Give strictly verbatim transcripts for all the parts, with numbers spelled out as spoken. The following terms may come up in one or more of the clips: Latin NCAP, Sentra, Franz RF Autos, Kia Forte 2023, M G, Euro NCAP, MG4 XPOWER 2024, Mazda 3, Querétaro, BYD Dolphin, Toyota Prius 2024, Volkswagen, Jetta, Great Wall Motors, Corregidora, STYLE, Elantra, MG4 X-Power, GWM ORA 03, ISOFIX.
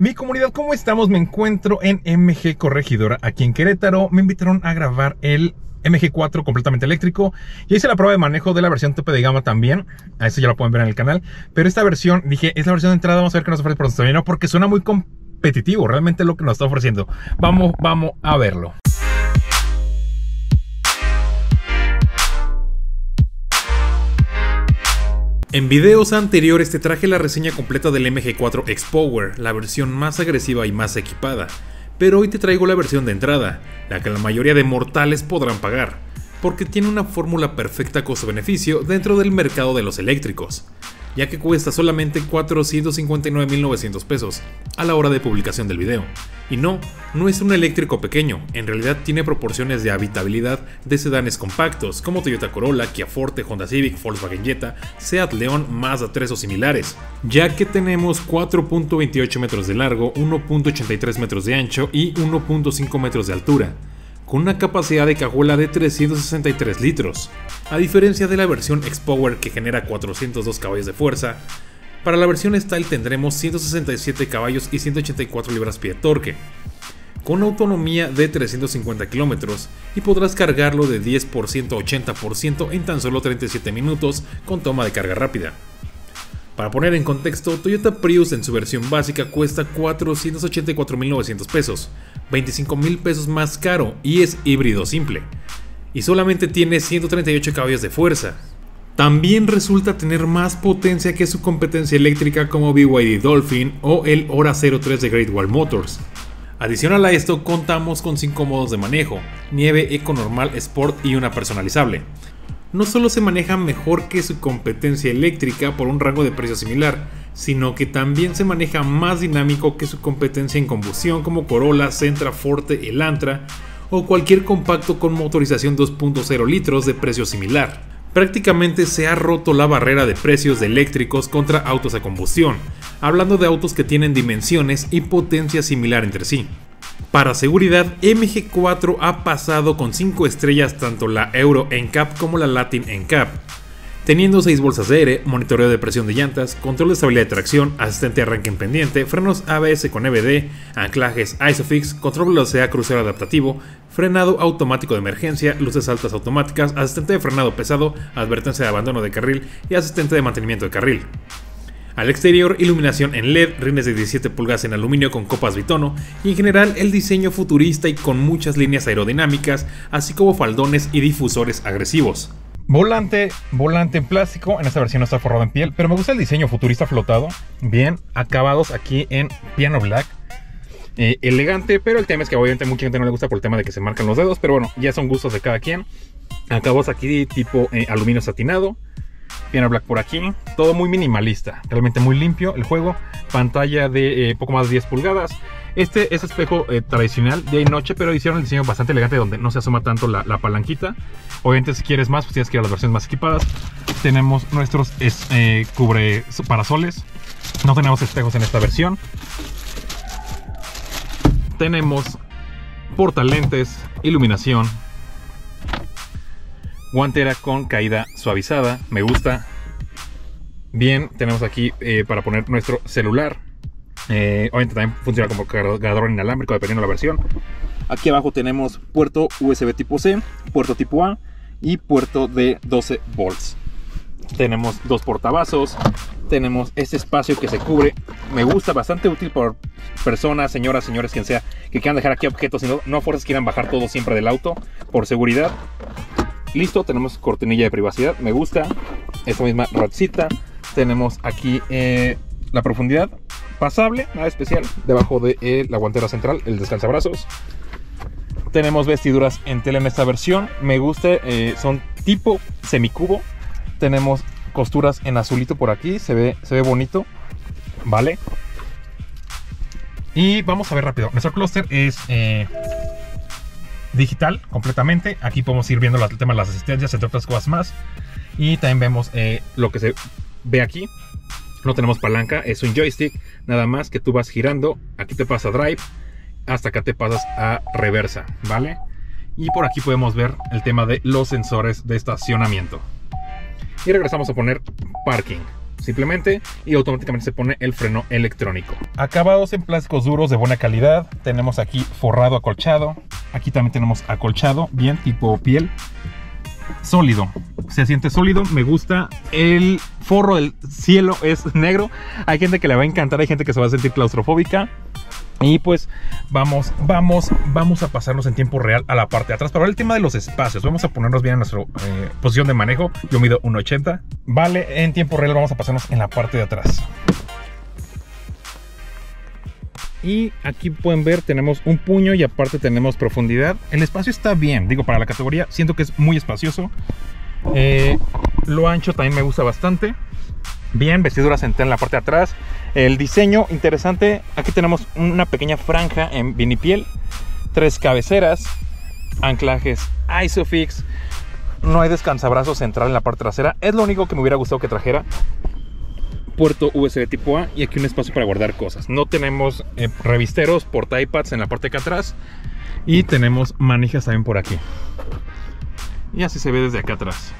Mi comunidad, ¿cómo estamos? Me encuentro en M G Corregidora, aquí en Querétaro. Me invitaron a grabar el M G cuatro completamente eléctrico. Ya hice la prueba de manejo de la versión tope de gama también. A eso ya lo pueden ver en el canal. Pero esta versión, dije, es la versión de entrada. Vamos a ver qué nos ofrece el procesador, porque suena muy competitivo. Realmente es lo que nos está ofreciendo. Vamos, vamos a verlo. En videos anteriores te traje la reseña completa del M G cuatro X-Power, la versión más agresiva y más equipada, pero hoy te traigo la versión de entrada, la que la mayoría de mortales podrán pagar, porque tiene una fórmula perfecta costo-beneficio dentro del mercado de los eléctricos, ya que cuesta solamente cuatrocientos cincuenta y nueve mil novecientos pesos a la hora de publicación del video. Y no, no es un eléctrico pequeño, en realidad tiene proporciones de habitabilidad de sedanes compactos como Toyota Corolla, Kia Forte, Honda Civic, Volkswagen Jetta, Seat León, Mazda tres o similares, ya que tenemos cuatro punto veintiocho metros de largo, uno punto ochenta y tres metros de ancho y uno punto cinco metros de altura, con una capacidad de cajuela de trescientos sesenta y tres litros. A diferencia de la versión X-Power, que genera cuatrocientos dos caballos de fuerza, para la versión STYLE tendremos ciento sesenta y siete caballos y ciento ochenta y cuatro libras-pie de torque, con autonomía de trescientos cincuenta kilómetros, y podrás cargarlo de diez por ciento a ochenta por ciento en tan solo treinta y siete minutos con toma de carga rápida. Para poner en contexto, Toyota Prius en su versión básica cuesta cuatrocientos ochenta y cuatro mil novecientos pesos, veinticinco mil pesos más caro, y es híbrido simple, y solamente tiene ciento treinta y ocho caballos de fuerza. También resulta tener más potencia que su competencia eléctrica como B Y D Dolphin o el ORA cero tres de Great Wall Motors. Adicional a esto, contamos con cinco modos de manejo: nieve, eco, normal, sport y una personalizable. No solo se maneja mejor que su competencia eléctrica por un rango de precio similar, sino que también se maneja más dinámico que su competencia en combustión como Corolla, Sentra, Forte, Elantra o cualquier compacto con motorización dos punto cero litros de precio similar. Prácticamente se ha roto la barrera de precios de eléctricos contra autos a combustión, hablando de autos que tienen dimensiones y potencia similar entre sí. Para seguridad, M G cuatro ha pasado con cinco estrellas tanto la Euro N C A P como la Latin N C A P, teniendo seis bolsas de aire, monitoreo de presión de llantas, control de estabilidad de tracción, asistente de arranque en pendiente, frenos A B S con E B D, anclajes ISOFIX, control de velocidad crucero adaptativo, frenado automático de emergencia, luces altas automáticas, asistente de frenado pesado, advertencia de abandono de carril y asistente de mantenimiento de carril. Al exterior, iluminación en L E D, rines de diecisiete pulgadas en aluminio con copas bitono y en general el diseño futurista y con muchas líneas aerodinámicas, así como faldones y difusores agresivos. Volante, volante en plástico, en esta versión no está forrado en piel, pero me gusta el diseño futurista flotado, bien acabados aquí en piano black, eh, elegante, pero el tema es que obviamente mucha gente no le gusta por el tema de que se marcan los dedos, pero bueno, ya son gustos de cada quien. Acabados aquí tipo eh, aluminio satinado. Piano black por aquí, todo muy minimalista, realmente muy limpio el juego. Pantalla de eh, poco más de diez pulgadas. Este es espejo eh, tradicional de noche, pero hicieron el diseño bastante elegante donde no se asoma tanto la, la palanquita. Obviamente si quieres más, pues tienes que ir a las versiones más equipadas. Tenemos nuestros es, eh, cubre parasoles. No tenemos espejos en esta versión. Tenemos portalentes, iluminación, guantera con caída suavizada, me gusta. Bien, tenemos aquí eh, para poner nuestro celular. Eh, obviamente también funciona como cargador inalámbrico dependiendo de la versión. Aquí abajo tenemos puerto U S B tipo C, puerto tipo A y puerto de doce volts. Tenemos dos portavasos. Tenemos este espacio que se cubre. Me gusta, bastante útil por personas, señoras, señores, quien sea, que quieran dejar aquí objetos y no, no a fuerzas quieran bajar todo siempre del auto por seguridad. Listo, tenemos cortinilla de privacidad, me gusta. Esta misma ratcita. Tenemos aquí eh, la profundidad pasable, nada especial. Debajo de eh, la guantera central, el descansabrazos. Tenemos vestiduras en tela en esta versión, me gusta, eh, son tipo semicubo. Tenemos costuras en azulito por aquí, se ve, se ve bonito, vale. Y vamos a ver rápido, nuestro clúster es... Eh, digital completamente. Aquí podemos ir viendo el tema de las asistencias, entre otras cosas más, y también vemos eh, lo que se ve aquí. No tenemos palanca, es un joystick nada más que tú vas girando. Aquí te pasa drive, hasta acá te pasas a reversa, vale. Y por aquí podemos ver el tema de los sensores de estacionamiento y regresamos a poner parking. simplemente, y automáticamente se pone el freno electrónico. Acabados en plásticos duros de buena calidad, tenemos aquí forrado acolchado, aquí también tenemos acolchado, bien tipo piel, sólido, se siente sólido, me gusta, el forro del cielo es negro, hay gente que le va a encantar, hay gente que se va a sentir claustrofóbica. Y pues vamos, vamos, vamos a pasarnos en tiempo real a la parte de atrás. Para ver el tema de los espacios, vamos a ponernos bien en nuestra eh, posición de manejo. Yo mido uno ochenta. Vale, en tiempo real vamos a pasarnos en la parte de atrás. Y aquí pueden ver, tenemos un puño y aparte tenemos profundidad. El espacio está bien, digo, para la categoría siento que es muy espacioso. Eh, lo ancho también me gusta bastante. Bien, vestiduras en en la parte de atrás. El diseño interesante, aquí tenemos una pequeña franja en vinipiel, tres cabeceras, anclajes ISOFIX, no hay descansabrazos central en la parte trasera, es lo único que me hubiera gustado que trajera. Puerto U S B tipo A y aquí un espacio para guardar cosas. No tenemos eh, revisteros, porta iPads en la parte de acá atrás y tenemos manijas también por aquí. Y así se ve desde acá atrás.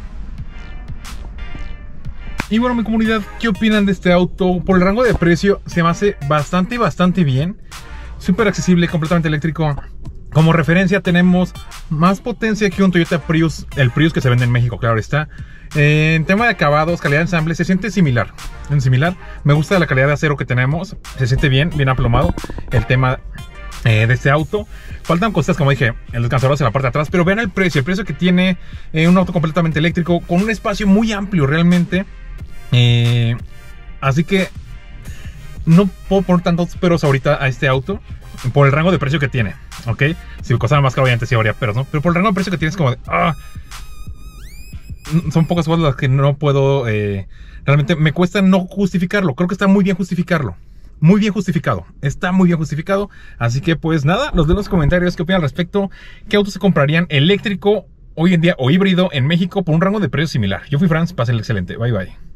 Y bueno, mi comunidad, ¿qué opinan de este auto? Por el rango de precio se me hace bastante, bastante bien. Súper accesible, completamente eléctrico. Como referencia tenemos más potencia que un Toyota Prius, el Prius que se vende en México, claro está. Eh, en tema de acabados, calidad de ensamble, se siente similar. En similar, me gusta la calidad de acero que tenemos. Se siente bien, bien aplomado el tema eh, de este auto. Faltan cosas, como dije, en los canceladores en la parte de atrás. Pero vean el precio, el precio que tiene eh, un auto completamente eléctrico, con un espacio muy amplio realmente. Eh, así que no puedo poner tantos peros ahorita a este auto por el rango de precio que tiene, ¿ok? Si costaba más caro, obviamente sí habría peros, ¿no? Pero por el rango de precio que tiene es como de, ah, son pocas cosas las que no puedo, eh, realmente me cuesta no justificarlo. Creo que está muy bien justificarlo, muy bien justificado, está muy bien justificado. Así que pues nada, los de los comentarios, ¿qué opinan al respecto? ¿Qué autos se comprarían eléctrico hoy en día o híbrido en México por un rango de precio similar? Yo fui Franz, pasen el excelente, bye bye.